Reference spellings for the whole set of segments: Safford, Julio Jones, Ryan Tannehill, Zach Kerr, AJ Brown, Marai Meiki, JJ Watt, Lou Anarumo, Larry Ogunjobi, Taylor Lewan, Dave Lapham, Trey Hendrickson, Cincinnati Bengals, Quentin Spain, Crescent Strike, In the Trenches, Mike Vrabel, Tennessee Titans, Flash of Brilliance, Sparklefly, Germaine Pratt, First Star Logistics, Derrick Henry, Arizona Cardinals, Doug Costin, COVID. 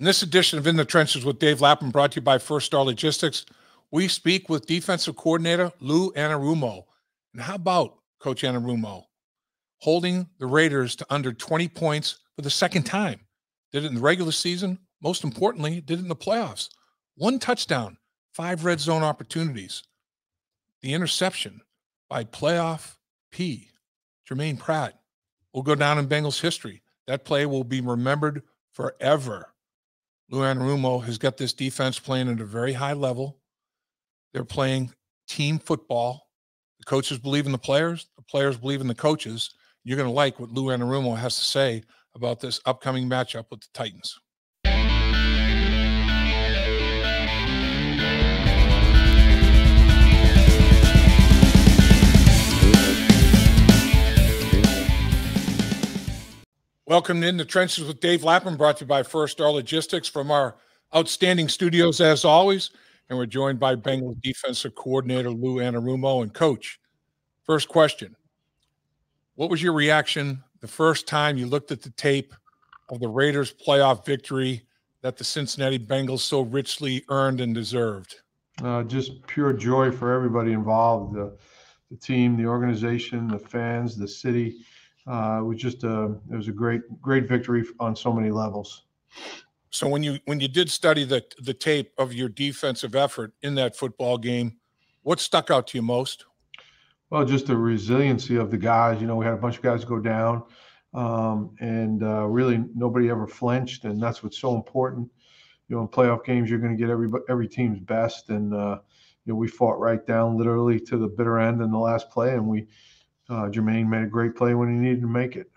In this edition of In the Trenches with Dave Lapham, brought to you by First Star Logistics, we speak with defensive coordinator Lou Anarumo. And how about Coach Anarumo holding the Raiders to under 20 points for the second time? Did it in the regular season. Most importantly, did it in the playoffs. 1 touchdown, 5 red zone opportunities. The interception by playoff P, Germaine Pratt, will go down in Bengals history. That play will be remembered forever. Lou Anarumo has got this defense playing at a very high level. They're playing team football. The coaches believe in the players believe in the coaches. You're going to like what Lou Anarumo has to say about this upcoming matchup with the Titans. Welcome to In the Trenches with Dave Lapham, brought to you by First Star Logistics from our outstanding studios, as always. And we're joined by Bengals defensive coordinator Lou Anarumo. And Coach, first question, what was your reaction the first time you looked at the tape of the Raiders' playoff victory that the Cincinnati Bengals so richly earned and deserved? Just pure joy for everybody involved, the team, the organization, the fans, the city. It was a great victory on so many levels. So when you did study the tape of your defensive effort in that football game, what stuck out to you most? Well, just the resiliency of the guys. You know, we had a bunch of guys go down, and really nobody ever flinched, and that's what's so important. You know, in playoff games, you're going to get every team's best, and you know, we fought right down, literally to the bitter end in the last play, and we. Germaine made a great play when he needed to make it.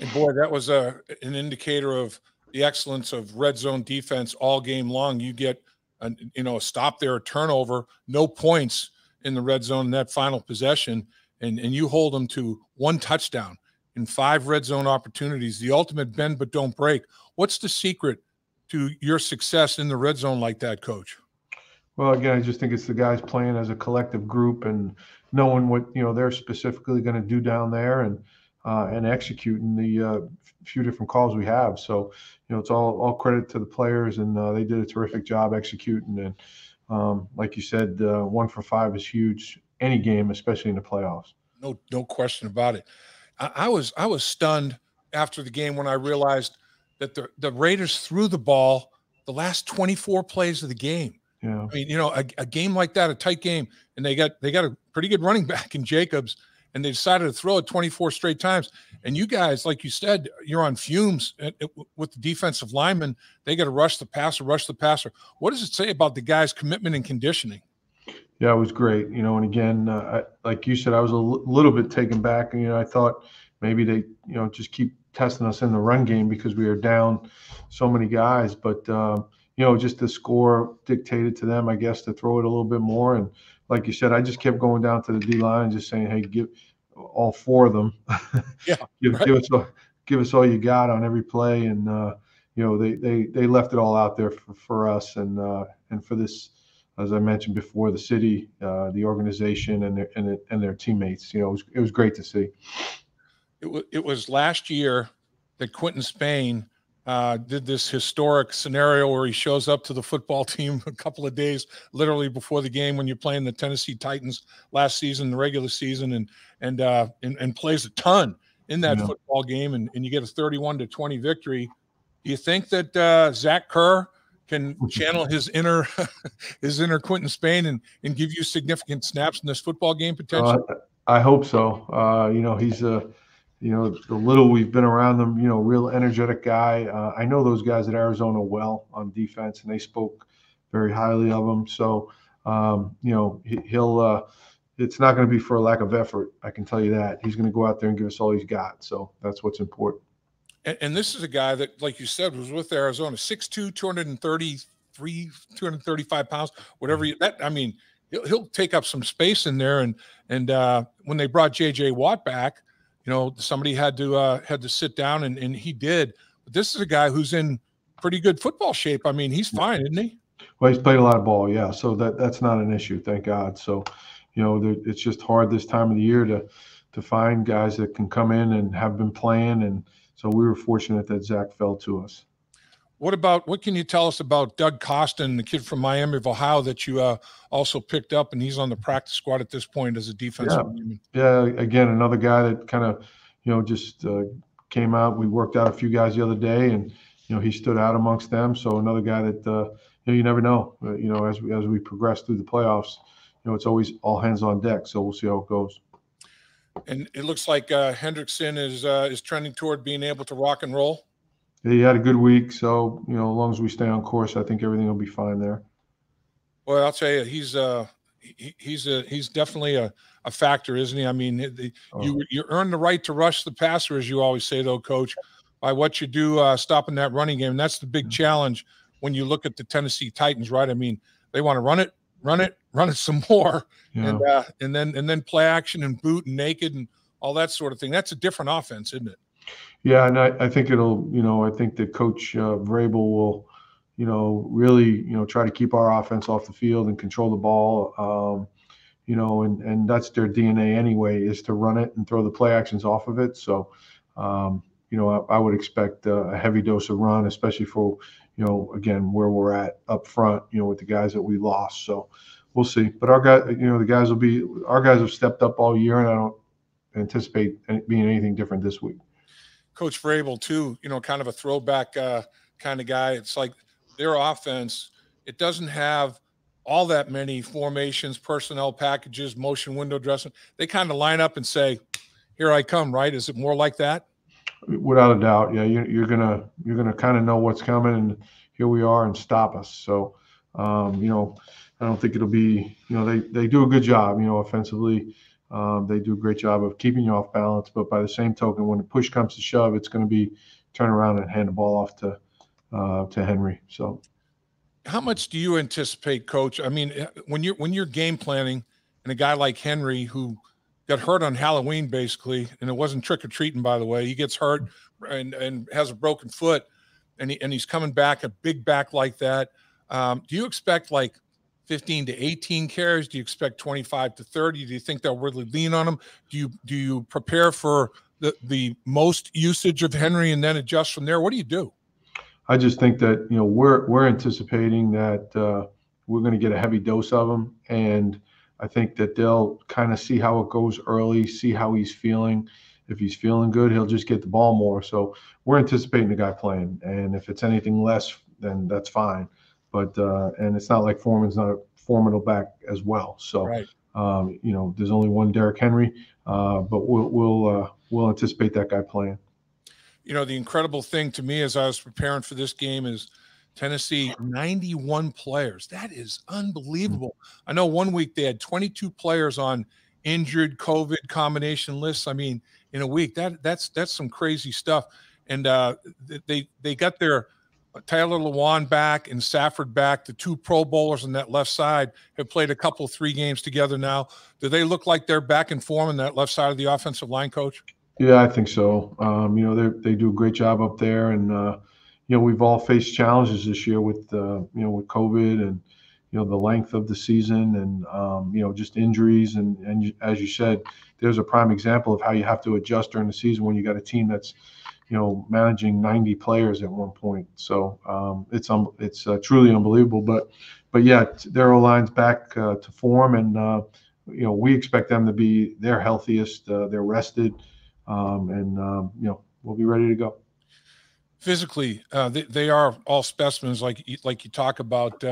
And boy, that was an indicator of the excellence of red zone defense all game long. You get a stop there, a turnover, no points in the red zone in that final possession, and you hold them to 1 touchdown and 5 red zone opportunities, the ultimate bend but don't break. What's the secret to your success in the red zone like that, Coach? Well, again, I just think it's the guys playing as a collective group and knowing what they're specifically going to do down there, and executing the few different calls we have. So, it's all credit to the players, and they did a terrific job executing. And like you said, 1 for 5 is huge any game, especially in the playoffs. No question about it. I was stunned after the game when I realized that the Raiders threw the ball the last 24 plays of the game. Yeah. I mean, a game like that, a tight game, and they got a pretty good running back in Jacobs, and they decided to throw it 24 straight times. And you guys, like you said, you're on fumes with the defensive linemen. They got to rush the passer. What does it say about the guys' commitment and conditioning? Yeah, it was great. And again, like you said, I was a little bit taken back. I thought maybe they, just keep testing us in the run game because we are down so many guys, but. Just the score dictated to them, I guess, to throw it a little bit more. And like you said, I just kept going down to the D line and just saying, "Hey, give all 4 of them. Yeah, give us all you got on every play." And they left it all out there for us and for this, as I mentioned before, the city, the organization, and their teammates. It was great to see. It was last year that Quentin Spain. Did this historic scenario where he shows up to the football team a couple of days literally before the game when you're playing the Tennessee Titans last season, the regular season, and plays a ton in that football game, and you get a 31-20 victory. Do you think that Zach Kerr can channel his inner Quentin Spain and give you significant snaps in this football game potentially? I hope so. He's a the little we've been around them, real energetic guy. I know those guys at Arizona well on defense, and they spoke very highly of him. So, it's not going to be for a lack of effort. I can tell you that. He's going to go out there and give us all he's got. So that's what's important. And this is a guy that, like you said, was with Arizona, 6'2", 233, 235 pounds, whatever. He'll take up some space in there. And when they brought JJ Watt back, somebody had to sit down, and he did. But this is a guy who's in pretty good football shape. I mean, he's fine, isn't he? Well, he's played a lot of ball, yeah. So that's not an issue, thank God. So, it's just hard this time of the year to find guys that can come in and have been playing. And so we were fortunate that Zach fell to us. What can you tell us about Doug Costin, the kid from Miami of Ohio that you also picked up, and he's on the practice squad at this point as a defensive lineman? Yeah, again, another guy that kind of, just came out. We worked out a few guys the other day, and, he stood out amongst them. So another guy that, you never know, as we progress through the playoffs, it's always all hands on deck. So we'll see how it goes. And it looks like Hendrickson is trending toward being able to rock and roll. He had a good week, so as long as we stay on course, I think everything will be fine there. Well, I'll tell you, he's definitely a factor, isn't he? I mean, you earn the right to rush the passer, as you always say, though, Coach, by what you do stopping that running game. And that's the big challenge when you look at the Tennessee Titans, right? I mean, they want to run it some more, and then play action and boot and naked and all that sort of thing. That's a different offense, isn't it? Yeah, and I think it'll, I think that Coach Vrabel will, really, try to keep our offense off the field and control the ball, and that's their DNA anyway, is to run it and throw the play actions off of it. So, I would expect a heavy dose of run, especially for, again, where we're at up front, with the guys that we lost. So we'll see. But our guys have stepped up all year, and I don't anticipate being anything different this week. Coach Vrabel, too, kind of a throwback kind of guy. It's like their offense, it doesn't have all that many formations, personnel packages, motion window dressing. They kind of line up and say, here I come, right? Is it more like that? Without a doubt, yeah. You're gonna kind of know what's coming, and here we are, and stop us. So, I don't think it'll be, they do a good job, offensively. They do a great job of keeping you off balance, but by the same token, when the push comes to shove, it's going to be turn around and hand the ball off to Henry. So, how much do you anticipate, Coach? I mean, when you're game planning, and a guy like Henry who got hurt on Halloween basically, and it wasn't trick or treating, by the way, he gets hurt and has a broken foot, and he's coming back a big back like that. Do you expect like 15 to 18 carries? Do you expect 25 to 30? Do you think they'll really lean on him? Do you prepare for the most usage of Henry and then adjust from there? What do you do? I just think that, we're anticipating that we're going to get a heavy dose of him. And I think that they'll kind of see how it goes early, see how he's feeling. If he's feeling good, he'll just get the ball more. So we're anticipating the guy playing. And if it's anything less, then that's fine. But and it's not like Foreman's not a formidable back as well. So, right. There's only one Derrick Henry, but we'll anticipate that guy playing. The incredible thing to me as I was preparing for this game is Tennessee 91 players. That is unbelievable. Mm-hmm. I know one week they had 22 players on injured COVID combination lists. I mean, in a week that's some crazy stuff. And they got their Taylor Lewan back and Safford back. The two Pro Bowlers on that left side have played three games together now. Do they look like they're back in form on that left side of the offensive line, Coach? Yeah, I think so. They do a great job up there, and we've all faced challenges this year with with COVID and the length of the season and just injuries, and as you said, there's a prime example of how you have to adjust during the season when you got a team that's managing 90 players at one point. So it's truly unbelievable. But yeah, their O-line's back to form, and we expect them to be their healthiest. They're rested, we'll be ready to go. Physically, they are all specimens, like you talk about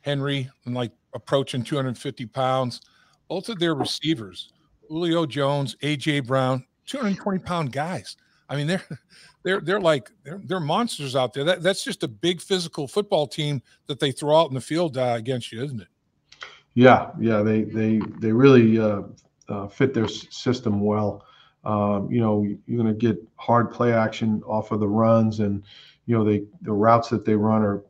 Henry, and like approaching 250 pounds. Both of their receivers, Julio Jones, AJ Brown, 220-pound guys. I mean, they're monsters out there. That's just a big physical football team that they throw out in the field against you, isn't it? Yeah, they really fit their system well. You're going to get hard play action off of the runs, and the routes that they run are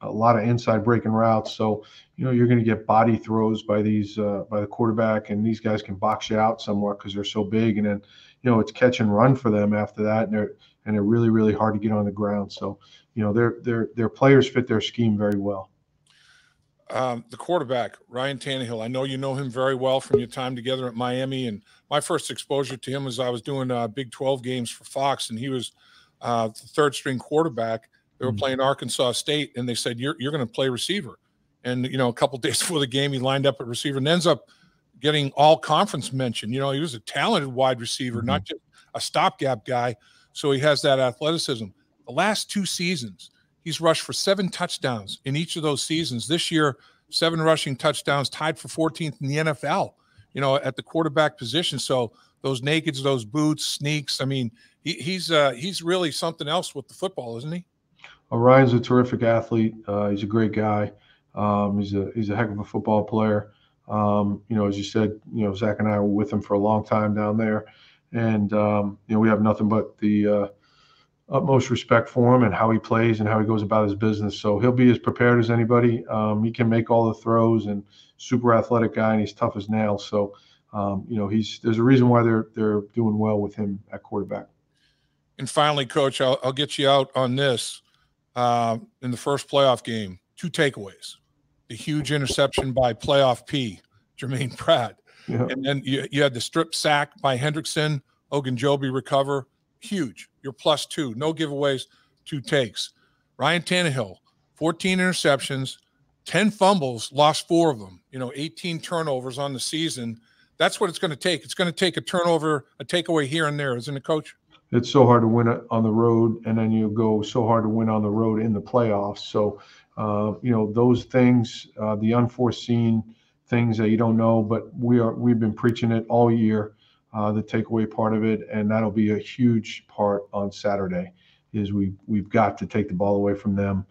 a lot of inside breaking routes. So you're going to get body throws by the quarterback, and these guys can box you out somewhere because they're so big, and then. It's catch and run for them after that, and they're really, really hard to get on the ground. So, their players fit their scheme very well. The quarterback, Ryan Tannehill, I know you know him very well from your time together at Miami, and my first exposure to him was I was doing Big 12 games for Fox, and he was the third-string quarterback, They were playing Arkansas State, and they said, you're going to play receiver. And, you know, a couple of days before the game, he lined up at receiver and ends up getting all conference mention. You know, he was a talented wide receiver, not just a stopgap guy. So he has that athleticism. The last two seasons, he's rushed for 7 touchdowns in each of those seasons. This year, 7 rushing touchdowns, tied for 14th in the NFL, you know, at the quarterback position. So those nakeds, those boots, sneaks, I mean, he's really something else with the football, isn't he? Well, Ryan's a terrific athlete. He's a great guy. He's a heck of a football player. You know, as you said, you know, Zach and I were with him for a long time down there, and you know, we have nothing but the utmost respect for him and how he plays and how he goes about his business. So he'll be as prepared as anybody. He can make all the throws, and super athletic guy, and he's tough as nails. So you know, there's a reason why they're doing well with him at quarterback. And finally, Coach, I'll get you out on this. In the first playoff game, 2 takeaways: the huge interception by playoff P, Germaine Pratt. Yeah. And then you had the strip sack by Hendrickson, Ogunjobi recover, huge. You're +2, no giveaways, 2 takes. Ryan Tannehill, 14 interceptions, 10 fumbles, lost 4 of them, you know, 18 turnovers on the season. That's what it's going to take. It's going to take a turnover, a takeaway here and there, isn't it, Coach? It's so hard to win on the road, and then you go so hard to win on the road in the playoffs. So, you know, those things, the unforeseen things that you don't know, but we've been preaching it all year, the takeaway part of it, and that'll be a huge part on Saturday. Is we've got to take the ball away from them,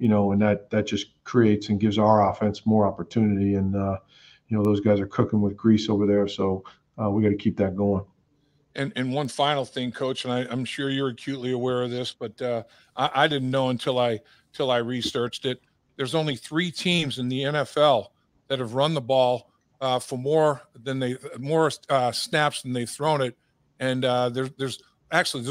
you know, and that just creates and gives our offense more opportunity. And you know, those guys are cooking with grease over there, so we got to keep that going. And one final thing, Coach, and I'm sure you're acutely aware of this, but I didn't know until I researched it. There's only 3 teams in the NFL that have run the ball for more snaps than they've thrown it, and there's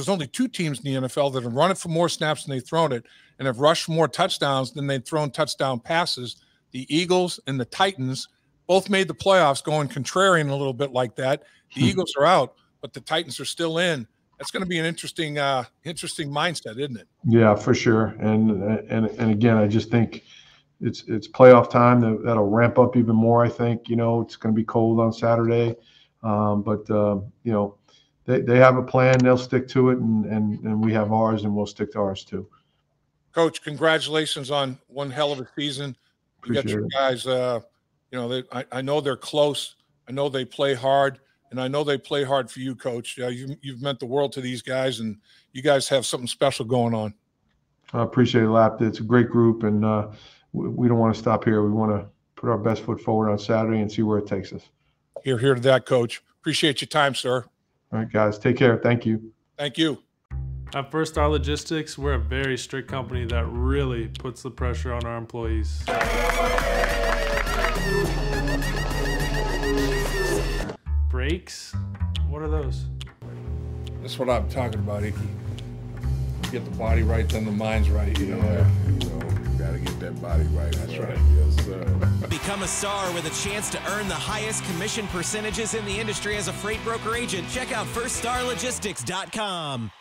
only 2 teams in the NFL that have run it for more snaps than they've thrown it, and have rushed more touchdowns than they've thrown touchdown passes. The Eagles and the Titans both made the playoffs, going contrarian a little bit like that. The Eagles are out, but the Titans are still in. That's going to be an interesting mindset, isn't it? Yeah, for sure. And again, I just think it's playoff time. That'll ramp up even more. I think, you know, it's going to be cold on Saturday, you know, they have a plan. They'll stick to it, and we have ours, and we'll stick to ours too. Coach, congratulations on one hell of a season. You got your guys. You know, I know they're close. I know they play hard. And I know they play hard for you, Coach. You've meant the world to these guys, and you guys have something special going on. I appreciate it, Lap. It's a great group, and we don't want to stop here. We want to put our best foot forward on Saturday and see where it takes us. Hear, hear to that, Coach. Appreciate your time, sir. All right, guys. Take care. Thank you. Thank you. At First Star Logistics, we're a very strict company that really puts the pressure on our employees. Brakes? What are those? That's what I'm talking about, Icky. Get the body right, then the mind's right. You know, you gotta get that body right. That's right. Yes, sir. Become a star with a chance to earn the highest commission percentages in the industry as a freight broker agent. Check out firststarlogistics.com.